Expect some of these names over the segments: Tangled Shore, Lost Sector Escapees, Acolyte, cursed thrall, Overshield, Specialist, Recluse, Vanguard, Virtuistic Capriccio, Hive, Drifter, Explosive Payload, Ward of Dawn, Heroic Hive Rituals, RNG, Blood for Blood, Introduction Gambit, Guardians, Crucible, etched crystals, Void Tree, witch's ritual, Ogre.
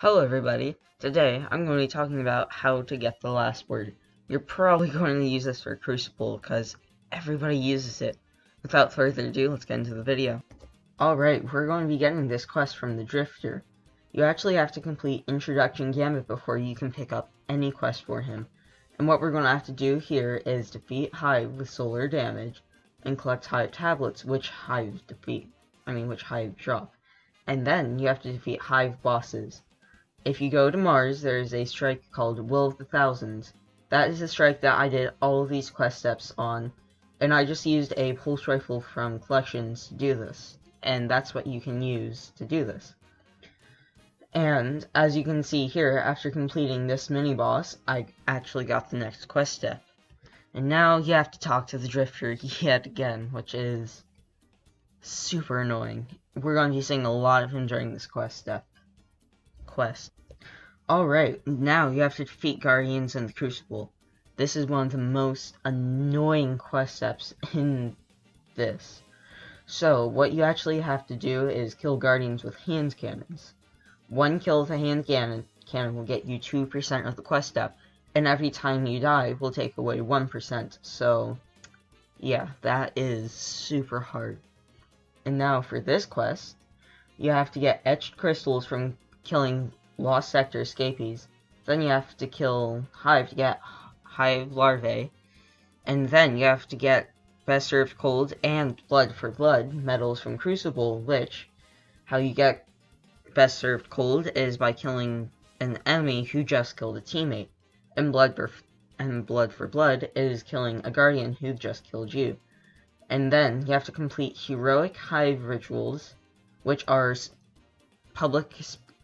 Hello everybody, today I'm going to be talking about how to get the last word. You're probably going to use this for Crucible because everybody uses it. Without further ado, let's get into the video. Alright, we're going to be getting this quest from the Drifter. You actually have to complete Introduction Gambit before you can pick up any quest for him. And what we're going to have to do here is defeat Hive with solar damage and collect Hive tablets, which Hive drop. And then you have to defeat Hive bosses. If you go to Mars, there is a strike called Will of the Thousands. That is a strike that I did all of these quest steps on, and I just used a pulse rifle from collections to do this, and that's what you can use to do this. And, as you can see here, after completing this mini-boss, I actually got the next quest step. And now you have to talk to the Drifter yet again, which is super annoying. We're going to be seeing a lot of him during this quest step. Alright, now you have to defeat Guardians in the Crucible. This is one of the most annoying quest steps in this. So, what you actually have to do is kill Guardians with hand cannons. One kill with a hand cannon will get you 2% of the quest step, and every time you die will take away 1%, so yeah, that is super hard. And now for this quest, you have to get etched crystals from killing Lost Sector Escapees, then you have to kill Hive to get Hive Larvae, and then you have to get Best Served Cold and Blood for Blood medals from Crucible, which, how you get Best Served Cold is by killing an enemy who just killed a teammate, and Blood for Blood is killing a Guardian who just killed you. And then you have to complete Heroic Hive Rituals, which are public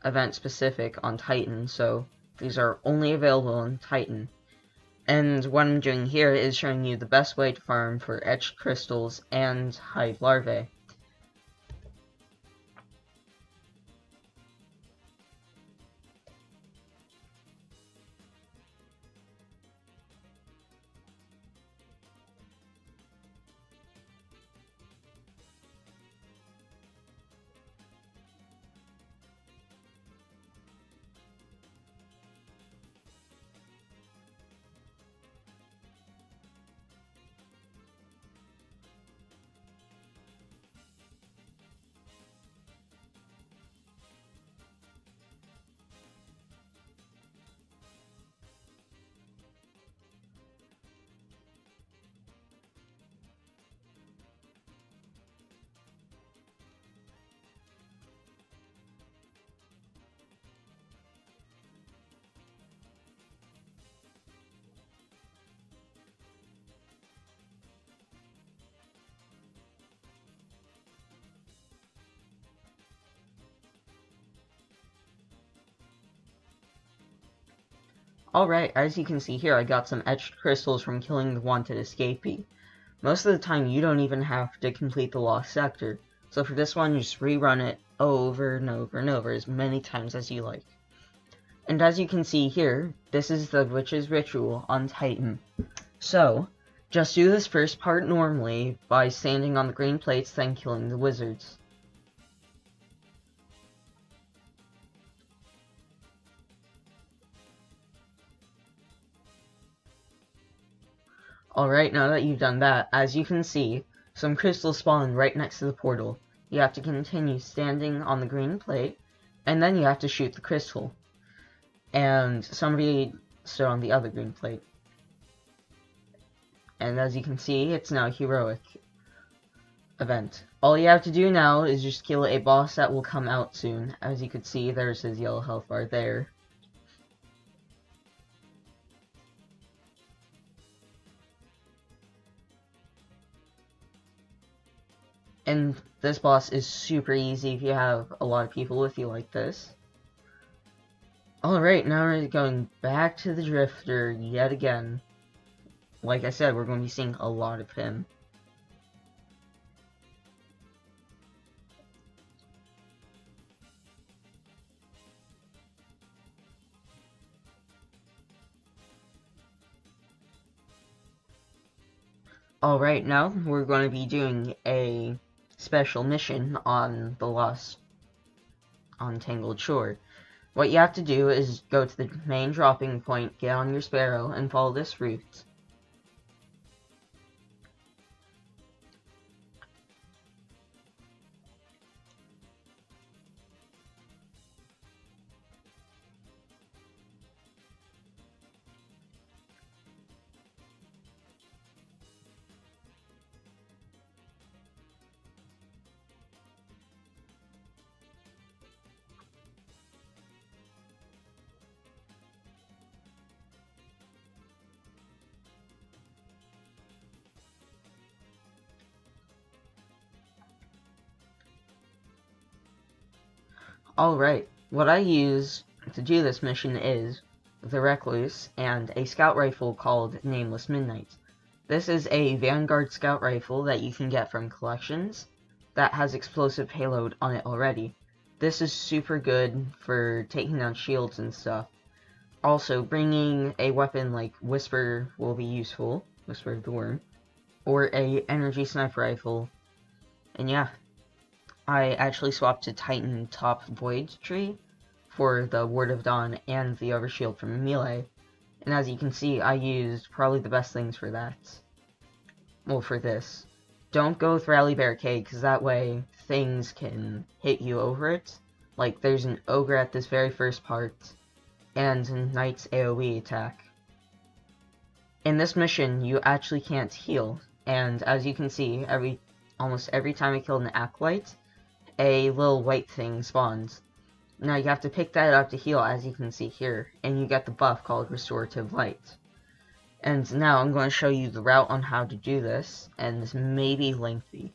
event specific on Titan, so these are only available on Titan. And what I'm doing here is showing you the best way to farm for etched crystals and Hive larvae. Alright, as you can see here, I got some etched crystals from killing the wanted escapee. Most of the time, you don't even have to complete the Lost Sector, so for this one, you just rerun it over and over and over as many times as you like. And as you can see here, this is the witch's ritual on Titan. So, just do this first part normally by standing on the green plates, then killing the wizards. Alright, now that you've done that, as you can see, some crystals spawn right next to the portal. You have to continue standing on the green plate, and then you have to shoot the crystal. And somebody stood on the other green plate. And as you can see, it's now a heroic event. All you have to do now is just kill a boss that will come out soon. As you can see, there's his yellow health bar there. And this boss is super easy if you have a lot of people with you like this. Alright, now we're going back to the Drifter yet again. Like I said, we're going to be seeing a lot of him. Alright, now we're going to be doing a special mission on Tangled Shore. What you have to do is go to the main dropping point, get on your Sparrow, and follow this route. Alright, what I use to do this mission is the Recluse and a scout rifle called Nameless Midnight. This is a Vanguard scout rifle that you can get from collections that has explosive payload on it already. This is super good for taking down shields and stuff. Also, bringing a weapon like Whisper will be useful, Whisper of the Worm, or a energy sniper rifle, and yeah. I actually swapped to Titan top Void Tree for the Ward of Dawn and the Overshield from Melee, and as you can see, I used probably the best things for that. Well, for this. Don't go with Rally Barricade, because that way things can hit you over it. Like, there's an Ogre at this very first part, and Knight's AoE attack. In this mission, you actually can't heal, and as you can see, almost every time I killed an Acolyte, a little white thing spawns. Now you have to pick that up to heal, as you can see here, and you get the buff called Restorative Light. And now I'm going to show you the route on how to do this, and this may be lengthy.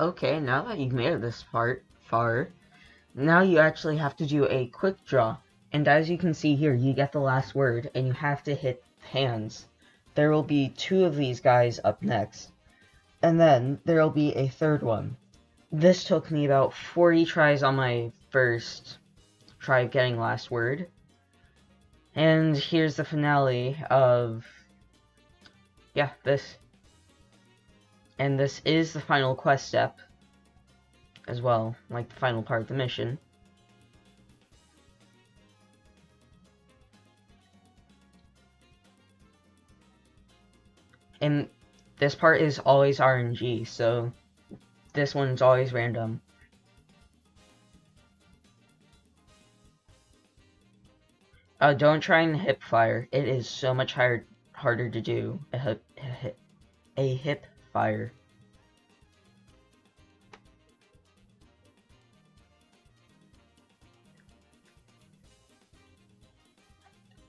okay, now that you've made it this far, now you actually have to do a quick draw. And as you can see here, you get the last word, and you have to hit hands. There will be two of these guys up next. And then there will be a third one. This took me about 40 tries on my first try of getting last word. And here's the finale of... yeah, this. And this is the final quest step as well, like the final part of the mission. And this part is always RNG, so this one's always random. Don't try and hip fire. It is so much harder to do a hip fire.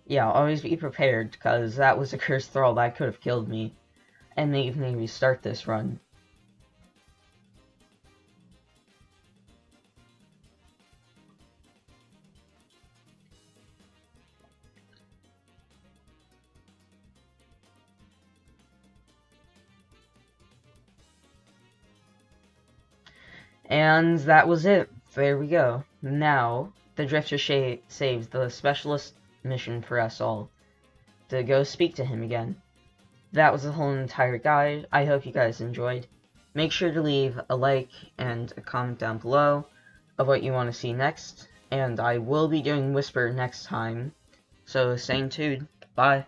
Yeah, always be prepared, because that was a cursed thrall that could have killed me. And they even made me start this run. And that was it. There we go. Now, the Drifter saves the Specialist mission for us all. To go speak to him again. That was the whole entire guide. I hope you guys enjoyed. Make sure to leave a like and a comment down below of what you want to see next. And I will be doing Whisper next time. So stay tuned. Bye.